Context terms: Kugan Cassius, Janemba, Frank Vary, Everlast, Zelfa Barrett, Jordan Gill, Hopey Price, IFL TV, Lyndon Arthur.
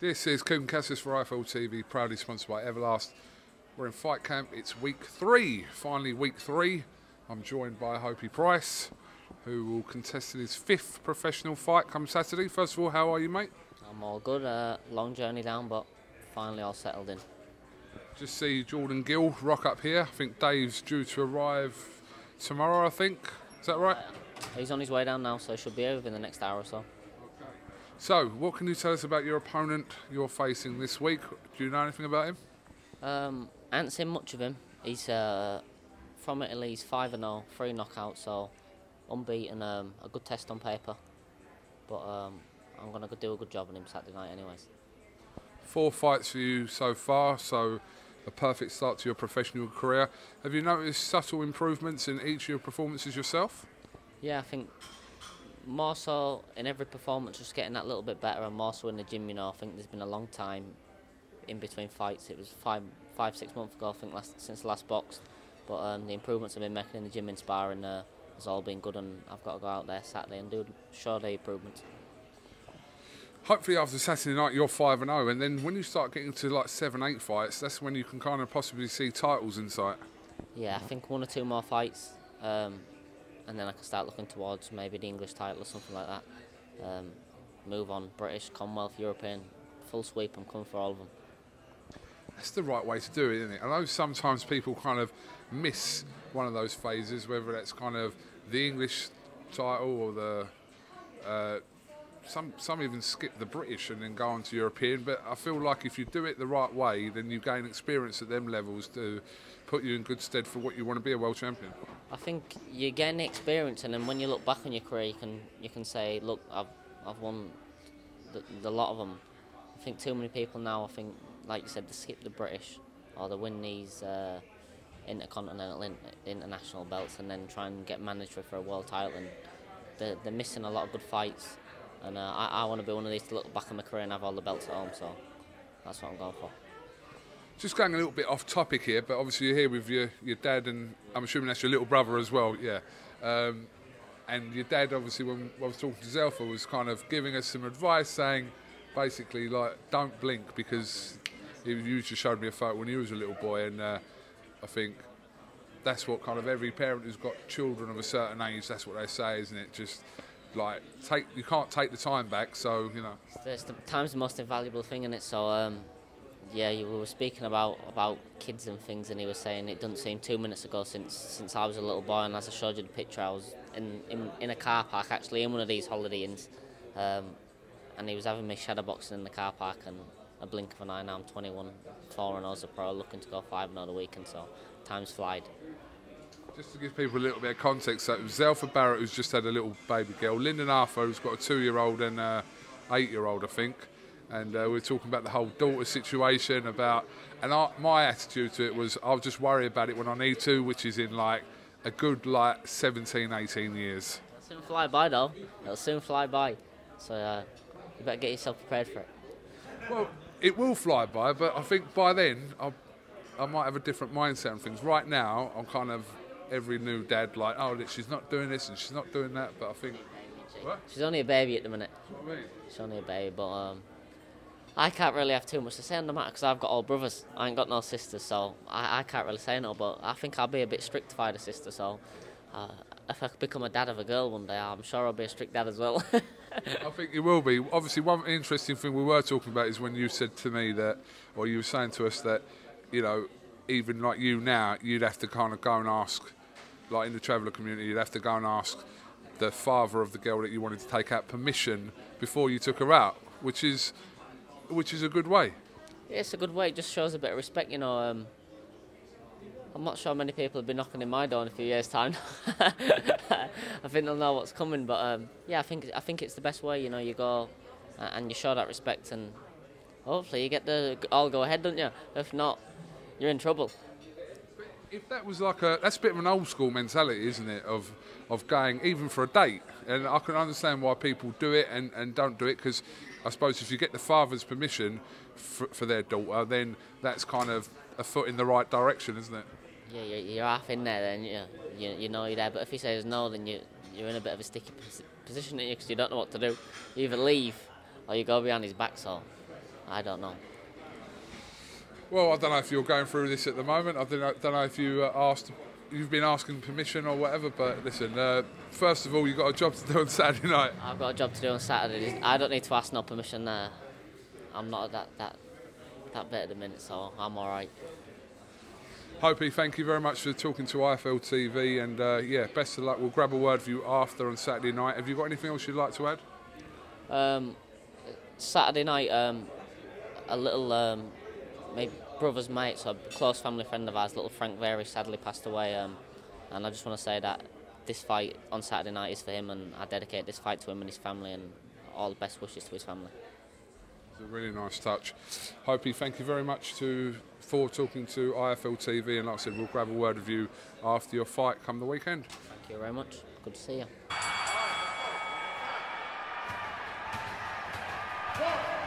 This is Kugan Cassius for IFL TV, proudly sponsored by Everlast. We're in fight camp. It's week 3, finally week 3. I'm joined by Hopey Price, who will contest in his 5th professional fight come Saturday. First of all, how are you, mate? I'm all good. Long journey down, but finally all settled in. Just see Jordan Gill rock up here. I think Dave's due to arrive tomorrow, I think. Is that right? He's on his way down now, so he should be here within the next hour or so. Okay. So, what can you tell us about your opponent you're facing this week? Do you know anything about him? I haven't seen much of him. He's from Italy, he's 5-0, 3 knockouts, so unbeaten, a good test on paper. But I'm going to do a good job on him Saturday night anyways. 4 fights for you so far, so a perfect start to your professional career. Have you noticed subtle improvements in each of your performances yourself? Yeah, I think more so in every performance, just getting that little bit better, and more so in the gym. You know, I think there's been a long time in between fights. It was five, 6 months ago, I think, since the last boxed. But the improvements I've been making in the gym and sparring has all been good, and I've got to go out there Saturday and show the improvements. Hopefully after Saturday night you're 5-0, and then when you start getting to like 7, 8 fights, that's when you can kind of possibly see titles in sight. Yeah, I think 1 or 2 more fights, and then I can start looking towards maybe the English title or something like that. Move on, British, Commonwealth, European, full sweep, I'm coming for all of them. That's the right way to do it, isn't it? I know sometimes people kind of miss one of those phases, whether that's kind of the English title or the... Some even skip the British and then go on to European, but I feel like if you do it the right way, then you gain experience at them levels to put you in good stead for what you want to be, a world champion. I think you gain the experience, and then when you look back on your career, you can say, look, I've won the lot of them. I think too many people now, I think, like you said, they skip the British or they win these intercontinental, international belts, and then try and get mandatory for a world title, and they're missing a lot of good fights. And I want to be one of these to look back on my career and have all the belts at home, so that's what I'm going for. Just going a little bit off topic here, but obviously you're here with your dad, and I'm assuming that's your little brother as well, yeah. And your dad, obviously, when I was talking to Zelfa, was kind of giving us some advice, saying basically, like, don't blink, because you just showed me a photo when he was a little boy, and I think that's what kind of every parent who's got children of a certain age, that's what they say, isn't it? Just... like, you can't take the time back, so, you know. Time's the most invaluable thing, isn't it? So, yeah, you were speaking about kids and things, and he was saying it doesn't seem 2 minutes ago since I was a little boy, and as I showed you the picture, I was in a car park, actually, in one of these Holiday Inns, and he was having me shadow boxing in the car park, and a blink of an eye, now I'm 21, 4-0 as a pro, looking to go 5-0 the weekend, so time's flied. Just to give people a little bit of context, so Zelfa Barrett, who's just had a little baby girl, Lyndon Arthur, who's got a 2-year-old and an 8-year-old, I think, and we're talking about the whole daughter situation, my attitude to it was, I'll just worry about it when I need to, which is in like a good like 17, 18 years. It'll soon fly by though, it'll soon fly by, so you better get yourself prepared for it. Well, it will fly by, but I think by then, I might have a different mindset on things. Right now, I'm kind of... every new dad, like, oh, she's not doing this and she's not doing that, but I think... what? She's only a baby at the minute. That's what I mean. She's only a baby, but I can't really have too much to say on the matter because I've got all brothers. I ain't got no sisters, so I can't really say no, but I think I'll be a bit strict if I had a sister, so if I could become a dad of a girl one day, I'm sure I'll be a strict dad as well. I think you will be. Obviously, one interesting thing we were talking about is when you said to me that, or you were saying to us that, you know, even like you now, you'd have to kind of go and ask... like in the traveller community, you'd have to go and ask the father of the girl that you wanted to take out permission before you took her out, which is a good way. Yeah, it's a good way. It just shows a bit of respect, you know. I'm not sure many people have been knocking in my door in a few years' time. I think they'll know what's coming, but yeah, I think it's the best way, you know. You go and you show that respect, and hopefully you get the all go ahead, don't you? If not, you're in trouble. If that was like that's a bit of an old school mentality, isn't it, of going even for a date, and I can understand why people do it and don't do it, because I suppose if you get the father's permission for their daughter, then that's kind of a foot in the right direction, isn't it? Yeah, you're half in there then, you know you're there, but if he says no, then you're in a bit of a sticky position, because you don't know what to do. You either leave or you go behind his back, so I don't know. Well, I don't know if you're going through this at the moment. I don't know if you asked, you've been asking permission or whatever, but listen, first of all, you've got a job to do on Saturday night. I've got a job to do on Saturday. I don't need to ask no permission there. I'm not at that bit at the minute, so I'm all right. Hopey, thank you very much for talking to IFL TV, and yeah, best of luck. We'll grab a word for you after on Saturday night. Have you got anything else you'd like to add? Saturday night, a little... my brother's mate, so a close family friend of ours, little Frank Vary, sadly passed away, and I just want to say that this fight on Saturday night is for him, and I dedicate this fight to him and his family, and all the best wishes to his family. It's a really nice touch. Hopey, thank you very much for talking to IFL TV, and like I said, we'll grab a word with you after your fight come the weekend. Thank you very much. Good to see you.